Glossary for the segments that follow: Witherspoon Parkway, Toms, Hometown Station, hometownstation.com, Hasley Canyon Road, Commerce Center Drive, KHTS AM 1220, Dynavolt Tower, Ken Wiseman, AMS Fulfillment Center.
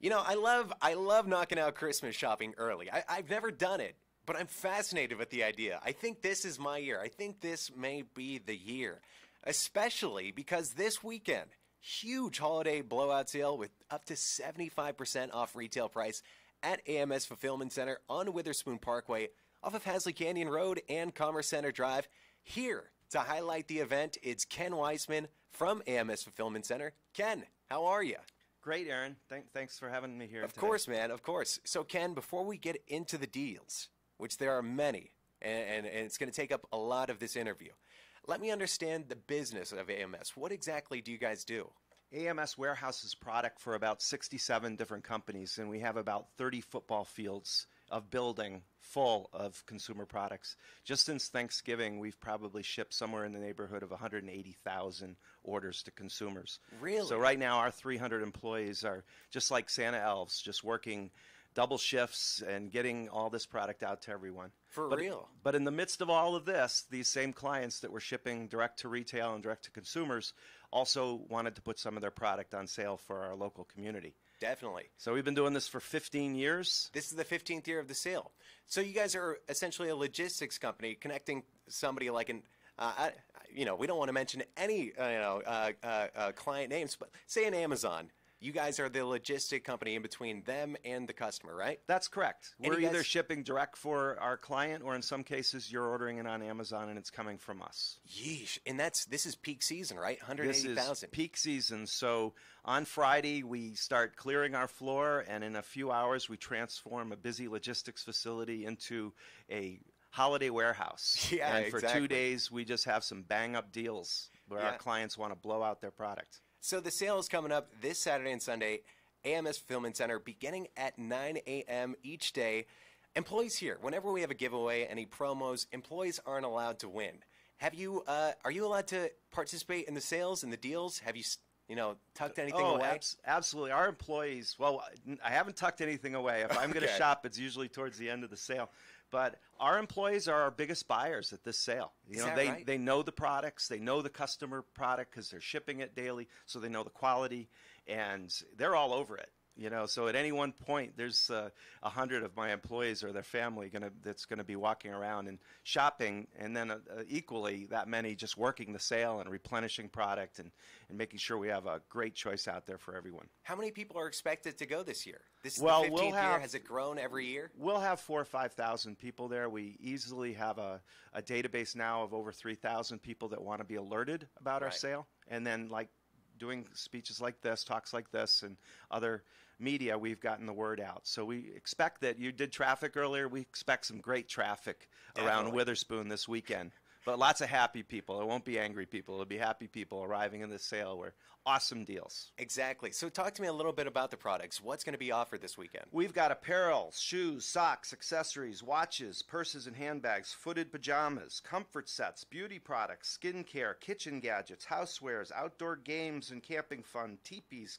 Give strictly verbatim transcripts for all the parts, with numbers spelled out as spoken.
You know, I love I love knocking out Christmas shopping early. I, I've never done it, but I'm fascinated with the idea. I think this is my year. I think this may be the year, especially because this weekend, huge holiday blowout sale with up to seventy-five percent off retail price at A M S Fulfillment Center on Witherspoon Parkway off of Hasley Canyon Road and Commerce Center Drive. Here to highlight the event, it's Ken Wiseman from A M S Fulfillment Center. Ken, how are you? Great, Aaron. Thank, thanks for having me here today. Of course, man. Of course. So, Ken, before we get into the deals, which there are many, and, and, and it's going to take up a lot of this interview, let me understand the business of A M S. What exactly do you guys do? A M S warehouses product for about sixty-seven different companies, and we have about thirty football fields of building full of consumer products. Just since Thanksgiving, we've probably shipped somewhere in the neighborhood of one hundred eighty thousand orders to consumers. Really? So right now, our three hundred employees are just like Santa elves, just working double shifts and getting all this product out to everyone. For but, real. But in the midst of all of this, these same clients that were shipping direct to retail and direct to consumers also wanted to put some of their product on sale for our local community. Definitely. So we've been doing this for fifteen years. This is the fifteenth year of the sale. So you guys are essentially a logistics company connecting somebody like an, uh, I, you know, we don't want to mention any uh, you know, uh, uh, uh, client names, but say an Amazon. You guys are the logistic company in between them and the customer, right? That's correct. We're either shipping direct for our client, or in some cases, you're ordering it on Amazon and it's coming from us. Yeesh. And that's this is peak season, right? one hundred eighty thousand. This is peak season. So on Friday, we start clearing our floor, and in a few hours, we transform a busy logistics facility into a holiday warehouse. Yeah, and for exactly. two days, we just have some bang-up deals where yeah. our clients want to blow out their product. So the sale is coming up this Saturday and Sunday, A M S Fulfillment Center, beginning at nine A M each day. Employees here, whenever we have a giveaway, any promos, employees aren't allowed to win. Have you? Uh, are you allowed to participate in the sales and the deals? Have you, you know, tucked anything oh, away? Abs absolutely. Our employees, well, I haven't tucked anything away. If I'm okay. going to shop, it's usually towards the end of the sale. But our employees are our biggest buyers at this sale. You know, they, right? they know the products. They know the customer product because they're shipping it daily, so they know the quality, and they're all over it. You know, so at any one point, there's a uh, hundred of my employees or their family gonna that's gonna be walking around and shopping, and then uh, uh, equally that many just working the sale and replenishing product and and making sure we have a great choice out there for everyone. How many people are expected to go this year? This is well, the fifteenth we'll have, year. Has it grown every year? We'll have four or five thousand people there. We easily have a a database now of over three thousand people that want to be alerted about right. our sale, and then like. doing speeches like this, talks like this, and other media, we've gotten the word out. So we expect that you did traffic earlier. We expect some great traffic Definitely. around Witherspoon this weekend. But lots of happy people. It won't be angry people. It'll be happy people arriving in the sale where awesome deals. Exactly. So talk to me a little bit about the products. What's going to be offered this weekend? We've got apparel, shoes, socks, accessories, watches, purses and handbags, footed pajamas, comfort sets, beauty products, skincare, kitchen gadgets, housewares, outdoor games and camping fun, teepees,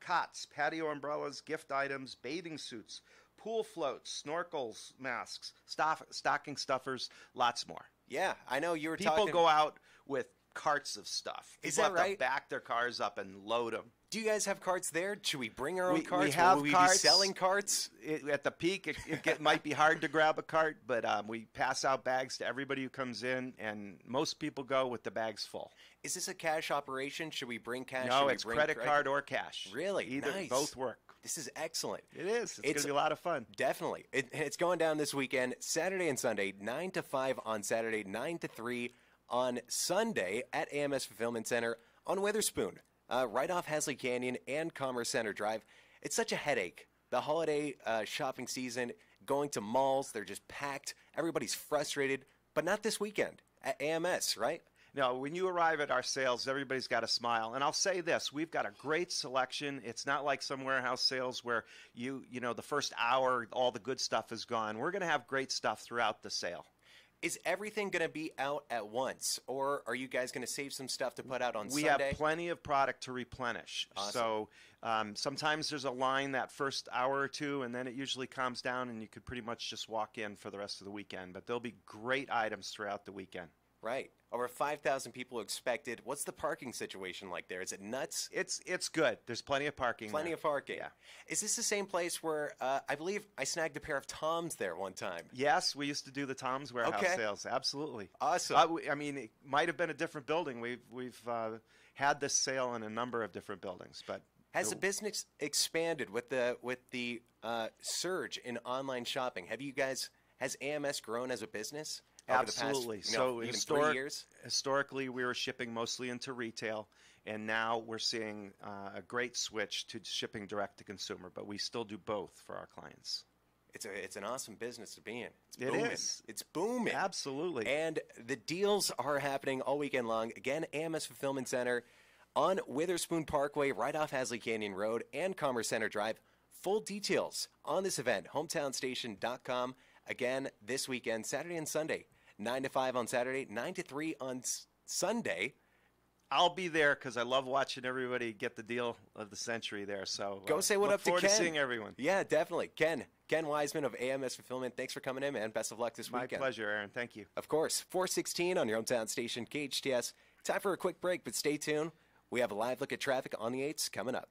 cots, patio umbrellas, gift items, bathing suits, pool floats, snorkels, masks, stuff, stocking stuffers, lots more. Yeah, I know you were People talking. People go out with carts of stuff. People Is that have right? to back their cars up and load them. Do you guys have carts there? Should we bring our own we, carts? We have Will we carts. Be selling carts? It, at the peak, it, it get, might be hard to grab a cart, but um, we pass out bags to everybody who comes in, and most people go with the bags full. Is this a cash operation? Should we bring cash? No, it's bring credit card or cash. Really? Either, nice. Both work. This is excellent. It is. It's, it's going to be a lot of fun. Definitely. It, it's going down this weekend, Saturday and Sunday, nine to five on Saturday, nine to three on Sunday at A M S Fulfillment Center on Witherspoon, uh, right off Hasley Canyon and Commerce Center Drive. It's such a headache. The holiday uh, shopping season, going to malls, they're just packed. Everybody's frustrated, but not this weekend at A M S, right? No, when you arrive at our sales, everybody's got a smile. And I'll say this, we've got a great selection. It's not like some warehouse sales where, you you know, the first hour, all the good stuff is gone. We're going to have great stuff throughout the sale. Is everything going to be out at once, or are you guys going to save some stuff to put out on we Sunday? We have plenty of product to replenish. Awesome. So um, sometimes there's a line that first hour or two, and then it usually calms down, and you could pretty much just walk in for the rest of the weekend. But there'll be great items throughout the weekend. Right. Over five thousand people expected. What's the parking situation like there? Is it nuts? It's it's good. There's plenty of parking. Plenty there. of parking. Yeah. Is this the same place where uh, I believe I snagged a pair of Toms there one time? Yes, we used to do the Toms warehouse okay. sales. Absolutely. Awesome. Uh, we, I mean, it might have been a different building. We've we've uh, had this sale in a number of different buildings, but. Has the business expanded with the with the uh, surge in online shopping? Have you guys has A M S grown as a business? Absolutely. Past, you know, so even historic, three years? historically, we were shipping mostly into retail, and now we're seeing uh, a great switch to shipping direct to consumer. But we still do both for our clients. It's a it's an awesome business to be in. It's booming. It is. It's booming. Absolutely. And the deals are happening all weekend long. Again, A M S Fulfillment Center on Witherspoon Parkway, right off Hasley Canyon Road and Commerce Center Drive. Full details on this event, hometown station dot com. Again, this weekend, Saturday and Sunday, nine to five on Saturday, nine to three on Sunday. I'll be there because I love watching everybody get the deal of the century there. So go uh, say what up to Ken. Look forward to seeing everyone. Yeah, definitely. Ken, Ken Wiseman of A M S Fulfillment, thanks for coming in, man. Best of luck this My weekend. My pleasure, Aaron. Thank you. Of course, four sixteen on your hometown station, K H T S. Time for a quick break, but stay tuned. We have a live look at traffic on the eights coming up.